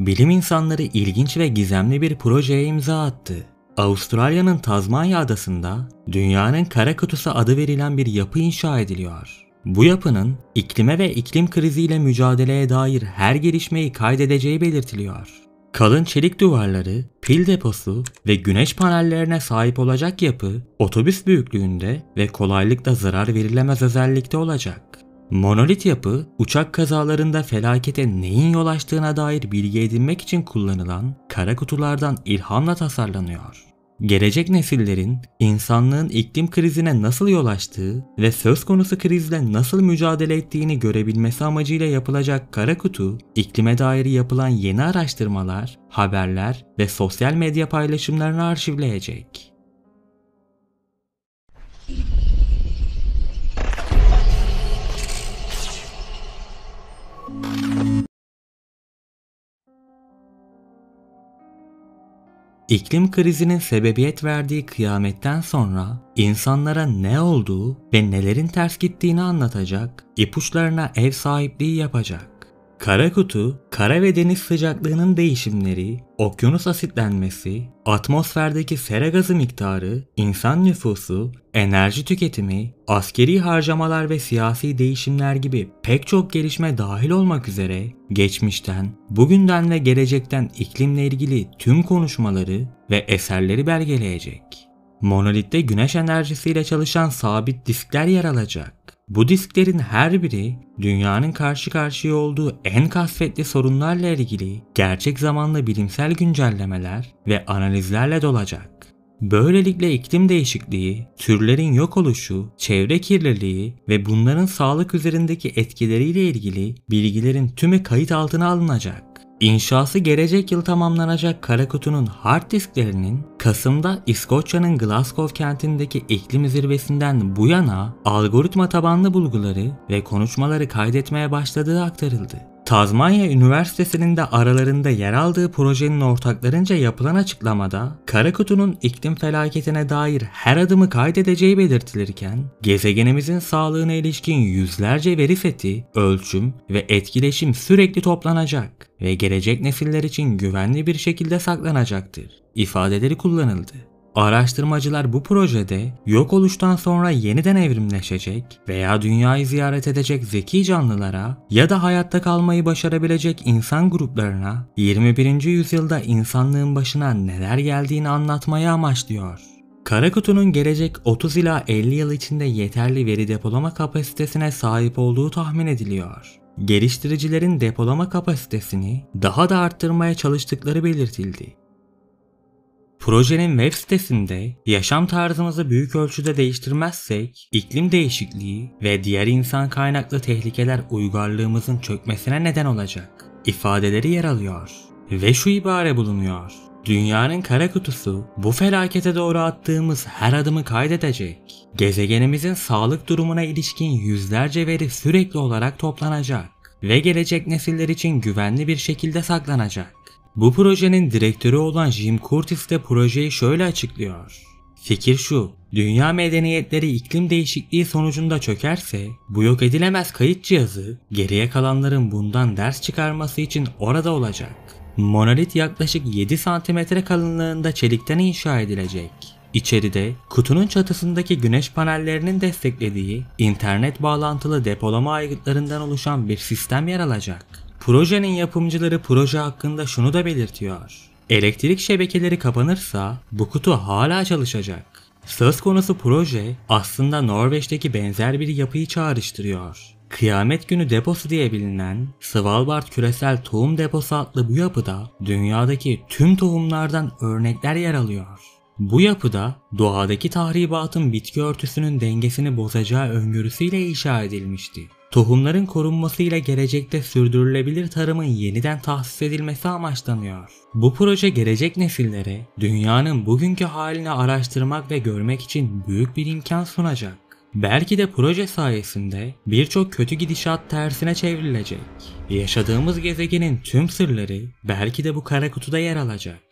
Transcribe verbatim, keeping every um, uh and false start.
Bilim insanları ilginç ve gizemli bir projeye imza attı. Avustralya'nın Tazmanya Adası'nda Dünyanın Kara Kutusu adı verilen bir yapı inşa ediliyor. Bu yapının iklime ve iklim kriziyle mücadeleye dair her gelişmeyi kaydedeceği belirtiliyor. Kalın çelik duvarları, pil deposu ve güneş panellerine sahip olacak yapı, otobüs büyüklüğünde ve kolaylıkla zarar verilemez özellikte olacak. Monolit yapı, uçak kazalarında felakete neyin yol açtığına dair bilgi edinmek için kullanılan kara kutulardan ilhamla tasarlanıyor. Gelecek nesillerin insanlığın iklim krizine nasıl yol açtığı ve söz konusu krizle nasıl mücadele ettiğini görebilmesi amacıyla yapılacak kara kutu, iklime dair yapılan yeni araştırmalar, haberler ve sosyal medya paylaşımlarını arşivleyecek. İklim krizinin sebebiyet verdiği kıyametten sonra insanlara ne olduğu ve nelerin ters gittiğini anlatacak, ipuçlarına ev sahipliği yapacak. Kara kutu, kara ve deniz sıcaklığının değişimleri, okyanus asitlenmesi, atmosferdeki sera gazı miktarı, insan nüfusu, enerji tüketimi, askeri harcamalar ve siyasi değişimler gibi pek çok gelişme dahil olmak üzere geçmişten, bugünden ve gelecekten iklimle ilgili tüm konuşmaları ve eserleri belgeleyecek. Monolitte güneş enerjisiyle çalışan sabit diskler yer alacak. Bu disklerin her biri dünyanın karşı karşıya olduğu en kasvetli sorunlarla ilgili gerçek zamanlı bilimsel güncellemeler ve analizlerle dolacak. Böylelikle iklim değişikliği, türlerin yok oluşu, çevre kirliliği ve bunların sağlık üzerindeki etkileriyle ilgili bilgilerin tümü kayıt altına alınacak. İnşası gelecek yıl tamamlanacak kara kutunun hard disklerinin Kasım'da İskoçya'nın Glasgow kentindeki iklim zirvesinden bu yana algoritma tabanlı bulguları ve konuşmaları kaydetmeye başladığı aktarıldı. Tazmanya Üniversitesi'nin de aralarında yer aldığı projenin ortaklarınca yapılan açıklamada kara kutunun iklim felaketine dair her adımı kaydedeceği belirtilirken gezegenimizin sağlığına ilişkin yüzlerce veri seti, ölçüm ve etkileşim sürekli toplanacak ve gelecek nesiller için güvenli bir şekilde saklanacaktır ifadeleri kullanıldı. Araştırmacılar bu projede yok oluştan sonra yeniden evrimleşecek veya dünyayı ziyaret edecek zeki canlılara ya da hayatta kalmayı başarabilecek insan gruplarına yirmi birinci yüzyılda insanlığın başına neler geldiğini anlatmayı amaçlıyor. Kara kutunun gelecek otuz ila elli yıl içinde yeterli veri depolama kapasitesine sahip olduğu tahmin ediliyor. Geliştiricilerin depolama kapasitesini daha da arttırmaya çalıştıkları belirtildi. Projenin web sitesinde yaşam tarzımızı büyük ölçüde değiştirmezsek, iklim değişikliği ve diğer insan kaynaklı tehlikeler uygarlığımızın çökmesine neden olacak ifadeleri yer alıyor. Ve şu ibare bulunuyor. Dünyanın kara kutusu bu felakete doğru attığımız her adımı kaydedecek. Gezegenimizin sağlık durumuna ilişkin yüzlerce veri sürekli olarak toplanacak ve gelecek nesiller için güvenli bir şekilde saklanacak. Bu projenin direktörü olan Jim Curtis de projeyi şöyle açıklıyor. Fikir şu, dünya medeniyetleri iklim değişikliği sonucunda çökerse, bu yok edilemez kayıt cihazı geriye kalanların bundan ders çıkarması için orada olacak. Monolit yaklaşık yedi santimetre kalınlığında çelikten inşa edilecek. İçeride kutunun çatısındaki güneş panellerinin desteklediği internet bağlantılı depolama aygıtlarından oluşan bir sistem yer alacak. Projenin yapımcıları proje hakkında şunu da belirtiyor. Elektrik şebekeleri kapanırsa bu kutu hala çalışacak. Söz konusu proje aslında Norveç'teki benzer bir yapıyı çağrıştırıyor. Kıyamet günü deposu diye bilinen Svalbard Küresel Tohum Deposu adlı bu yapıda dünyadaki tüm tohumlardan örnekler yer alıyor. Bu yapıda doğadaki tahribatın bitki örtüsünün dengesini bozacağı öngörüsüyle inşa edilmişti. Tohumların korunmasıyla gelecekte sürdürülebilir tarımın yeniden tahsis edilmesi amaçlanıyor. Bu proje gelecek nesillere dünyanın bugünkü halini araştırmak ve görmek için büyük bir imkan sunacak. Belki de proje sayesinde birçok kötü gidişat tersine çevrilecek. Yaşadığımız gezegenin tüm sırları belki de bu kara kutuda yer alacak.